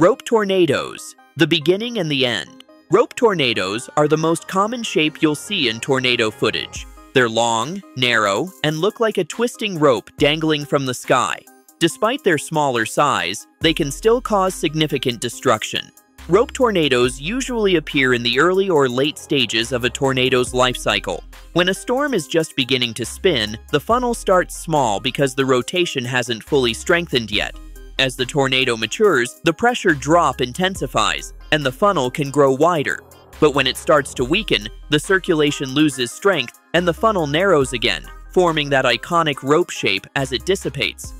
Rope tornadoes, the beginning and the end. Rope tornadoes are the most common shape you'll see in tornado footage. They're long, narrow, and look like a twisting rope dangling from the sky. Despite their smaller size, they can still cause significant destruction. Rope tornadoes usually appear in the early or late stages of a tornado's life cycle. When a storm is just beginning to spin, the funnel starts small because the rotation hasn't fully strengthened yet. As the tornado matures, the pressure drop intensifies, and the funnel can grow wider. But when it starts to weaken, the circulation loses strength and the funnel narrows again, forming that iconic rope shape as it dissipates.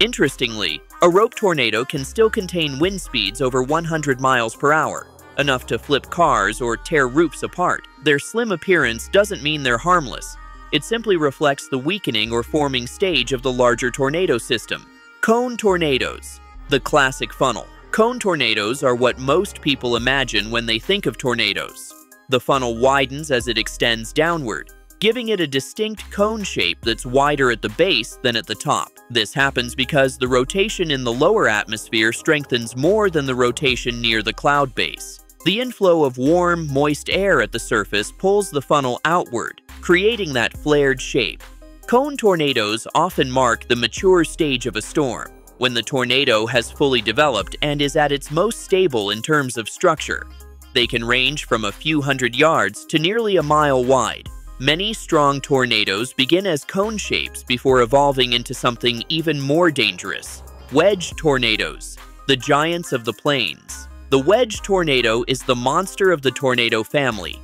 Interestingly, a rope tornado can still contain wind speeds over 100 miles per hour, enough to flip cars or tear roofs apart. Their slim appearance doesn't mean they're harmless. It simply reflects the weakening or forming stage of the larger tornado system. Cone tornadoes, the classic funnel. Cone tornadoes are what most people imagine when they think of tornadoes. The funnel widens as it extends downward, giving it a distinct cone shape that's wider at the base than at the top. This happens because the rotation in the lower atmosphere strengthens more than the rotation near the cloud base. The inflow of warm, moist air at the surface pulls the funnel outward, creating that flared shape. Cone tornadoes often mark the mature stage of a storm, when the tornado has fully developed and is at its most stable in terms of structure. They can range from a few hundred yards to nearly a mile wide. Many strong tornadoes begin as cone shapes before evolving into something even more dangerous. Wedge tornadoes, the giants of the plains. The wedge tornado is the monster of the tornado family.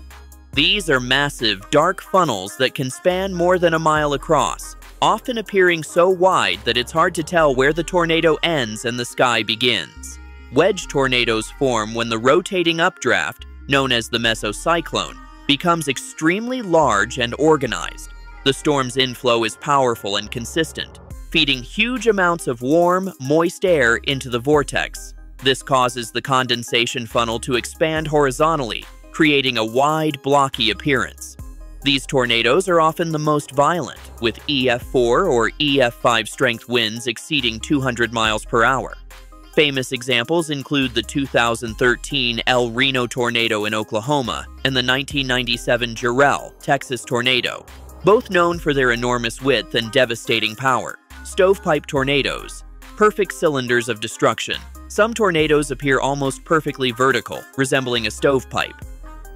These are massive, dark funnels that can span more than a mile across, often appearing so wide that it's hard to tell where the tornado ends and the sky begins. Wedge tornadoes form when the rotating updraft, known as the mesocyclone, becomes extremely large and organized. The storm's inflow is powerful and consistent, feeding huge amounts of warm, moist air into the vortex. This causes the condensation funnel to expand horizontally, creating a wide, blocky appearance. These tornadoes are often the most violent, with EF4 or EF5 strength winds exceeding 200 miles per hour. Famous examples include the 2013 El Reno tornado in Oklahoma and the 1997 Jarrell, Texas tornado, both known for their enormous width and devastating power. Stovepipe tornadoes, perfect cylinders of destruction. Some tornadoes appear almost perfectly vertical, resembling a stovepipe.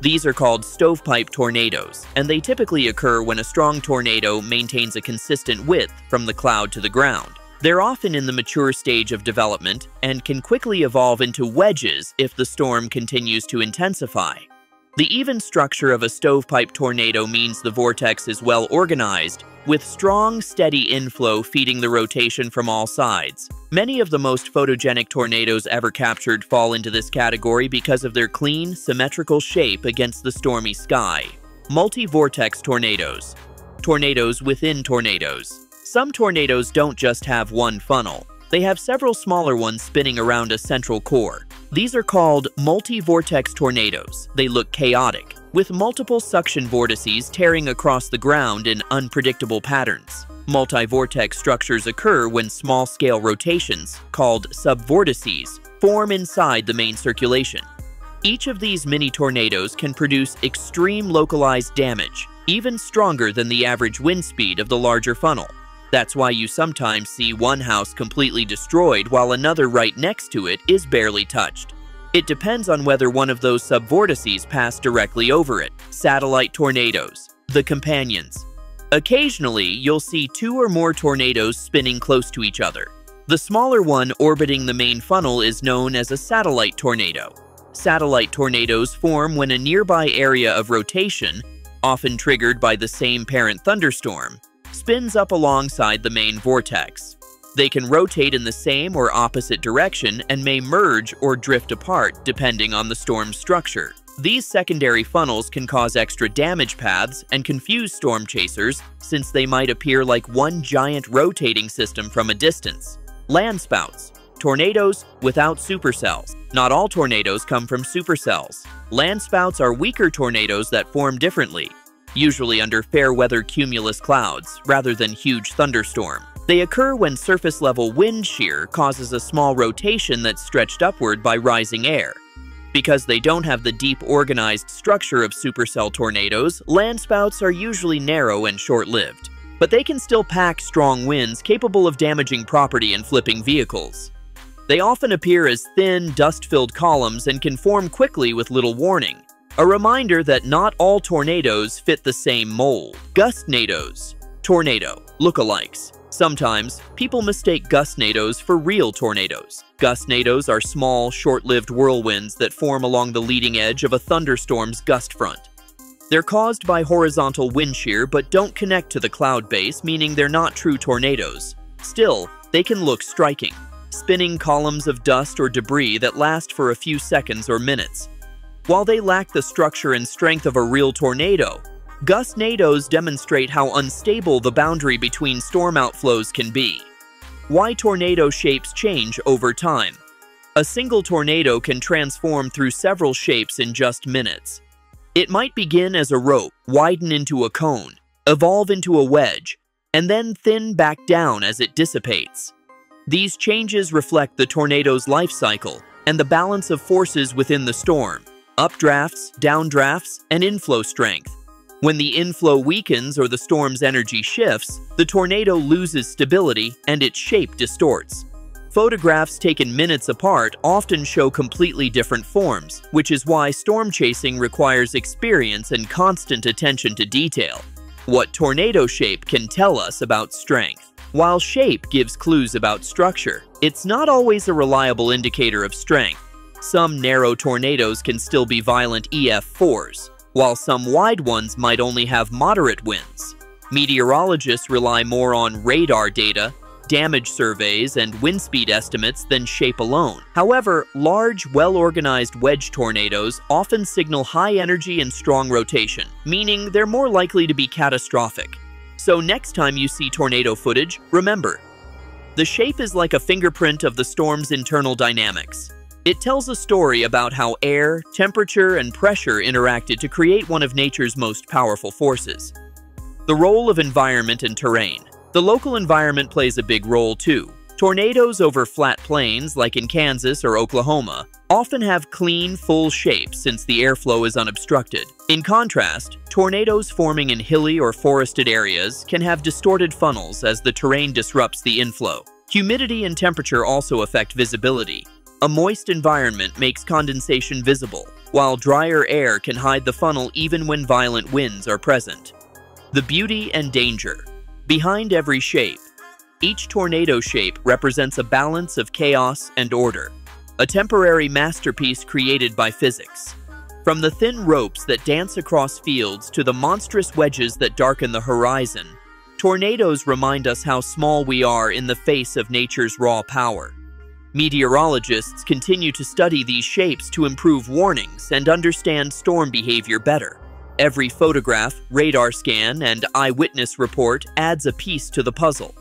These are called stovepipe tornadoes, and they typically occur when a strong tornado maintains a consistent width from the cloud to the ground. They're often in the mature stage of development and can quickly evolve into wedges if the storm continues to intensify. The even structure of a stovepipe tornado means the vortex is well organized, with strong, steady inflow feeding the rotation from all sides. Many of the most photogenic tornadoes ever captured fall into this category because of their clean, symmetrical shape against the stormy sky. Multi-vortex tornadoes. Tornadoes within tornadoes. Some tornadoes don't just have one funnel. They have several smaller ones spinning around a central core. These are called multi-vortex tornadoes. They look chaotic, with multiple suction vortices tearing across the ground in unpredictable patterns. Multi-vortex structures occur when small-scale rotations, called sub-vortices, form inside the main circulation. Each of these mini tornadoes can produce extreme localized damage, even stronger than the average wind speed of the larger funnel. That's why you sometimes see one house completely destroyed while another right next to it is barely touched. It depends on whether one of those subvortices passed directly over it. Satellite tornadoes, the companions. Occasionally, you'll see two or more tornadoes spinning close to each other. The smaller one orbiting the main funnel is known as a satellite tornado. Satellite tornadoes form when a nearby area of rotation, often triggered by the same parent thunderstorm, spins up alongside the main vortex. They can rotate in the same or opposite direction and may merge or drift apart depending on the storm's structure. These secondary funnels can cause extra damage paths and confuse storm chasers, since they might appear like one giant rotating system from a distance. Landspouts. Tornadoes without supercells. Not all tornadoes come from supercells. Landspouts are weaker tornadoes that form differently, usually under fair-weather cumulus clouds rather than huge thunderstorm. They occur when surface-level wind shear causes a small rotation that's stretched upward by rising air. Because they don't have the deep, organized structure of supercell tornadoes, landspouts are usually narrow and short-lived. But they can still pack strong winds capable of damaging property and flipping vehicles. They often appear as thin, dust-filled columns and can form quickly with little warning. A reminder that not all tornadoes fit the same mold. Gustnadoes. Tornado. Lookalikes. Sometimes, people mistake gustnadoes for real tornadoes. Gustnadoes are small, short-lived whirlwinds that form along the leading edge of a thunderstorm's gust front. They're caused by horizontal wind shear but don't connect to the cloud base, meaning they're not true tornadoes. Still, they can look striking, spinning columns of dust or debris that last for a few seconds or minutes. While they lack the structure and strength of a real tornado, gustnadoes demonstrate how unstable the boundary between storm outflows can be. Why tornado shapes change over time. A single tornado can transform through several shapes in just minutes. It might begin as a rope, widen into a cone, evolve into a wedge, and then thin back down as it dissipates. These changes reflect the tornado's life cycle and the balance of forces within the storm, updrafts, downdrafts, and inflow strength. When the inflow weakens or the storm's energy shifts, the tornado loses stability and its shape distorts. Photographs taken minutes apart often show completely different forms, which is why storm chasing requires experience and constant attention to detail. What tornado shape can tell us about strength. While shape gives clues about structure, it's not always a reliable indicator of strength. Some narrow tornadoes can still be violent EF4s, while some wide ones might only have moderate winds. Meteorologists rely more on radar data, damage surveys, and wind speed estimates than shape alone. However, large, well-organized wedge tornadoes often signal high energy and strong rotation, meaning they're more likely to be catastrophic. So next time you see tornado footage, remember, the shape is like a fingerprint of the storm's internal dynamics. It tells a story about how air, temperature, and pressure interacted to create one of nature's most powerful forces. The role of environment and terrain. The local environment plays a big role too. Tornadoes over flat plains, like in Kansas or Oklahoma, often have clean, full shapes since the airflow is unobstructed. In contrast, tornadoes forming in hilly or forested areas can have distorted funnels as the terrain disrupts the inflow. Humidity and temperature also affect visibility. A moist environment makes condensation visible, while drier air can hide the funnel even when violent winds are present. The beauty and danger. Behind every shape. Each tornado shape represents a balance of chaos and order, a temporary masterpiece created by physics. From the thin ropes that dance across fields to the monstrous wedges that darken the horizon, tornadoes remind us how small we are in the face of nature's raw power. Meteorologists continue to study these shapes to improve warnings and understand storm behavior better. Every photograph, radar scan, and eyewitness report adds a piece to the puzzle.